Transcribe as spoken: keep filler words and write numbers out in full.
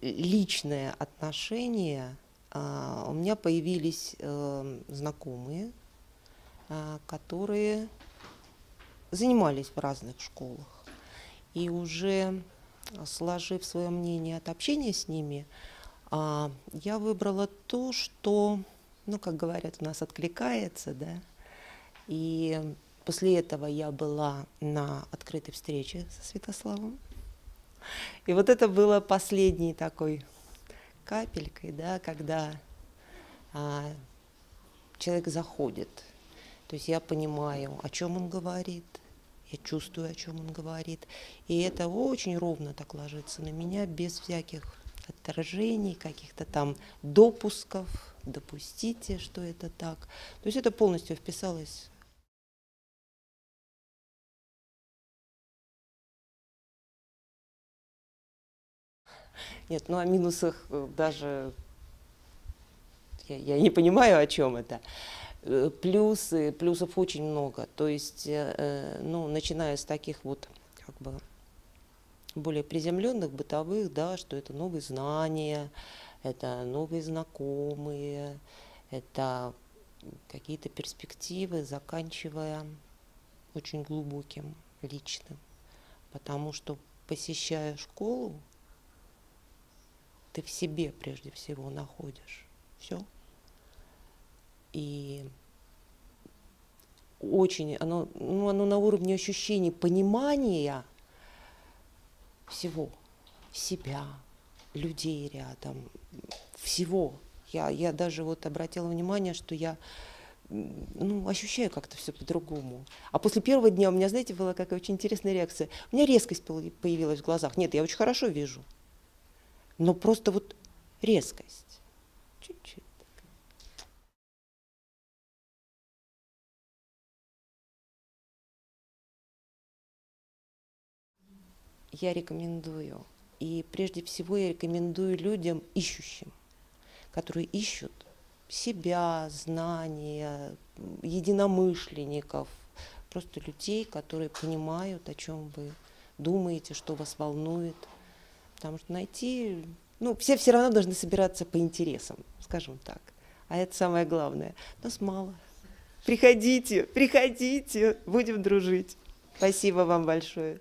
личное отношение, у меня появились знакомые, которые занимались в разных школах. И уже сложив свое мнение от общения с ними, я выбрала то, что, ну, как говорят, у нас откликается, да. И после этого я была на открытой встрече со Святославом. И вот это было последней такой капелькой, да, когда а, человек заходит. То есть я понимаю, о чем он говорит, я чувствую, о чем он говорит. И это очень ровно так ложится на меня, без всяких отторжений, каких-то там допусков, допустите, что это так. То есть это полностью вписалось. Нет, ну о минусах даже я, я не понимаю, о чем это. Плюсы, плюсов очень много. То есть, ну, начиная с таких вот как бы более приземленных, бытовых, да, что это новые знания, это новые знакомые, это какие-то перспективы, заканчивая очень глубоким, личным. Потому что, посещая школу, ты в себе прежде всего находишь все. И очень оно, ну, оно на уровне ощущений, понимания всего, себя, людей рядом, всего. Я, я даже вот обратила внимание, что я, ну, ощущаю как-то все по-другому. А после первого дня у меня, знаете, была какая очень интересная реакция. У меня резкость появилась в глазах. Нет, я очень хорошо вижу. Но просто вот резкость. Чуть-чуть. Я рекомендую. И прежде всего я рекомендую людям ищущим, которые ищут себя, знания, единомышленников, просто людей, которые понимают, о чем вы думаете, что вас волнует. Потому что найти, ну, все все равно должны собираться по интересам, скажем так. А это самое главное. Нас мало. Приходите, приходите, будем дружить. Спасибо вам большое.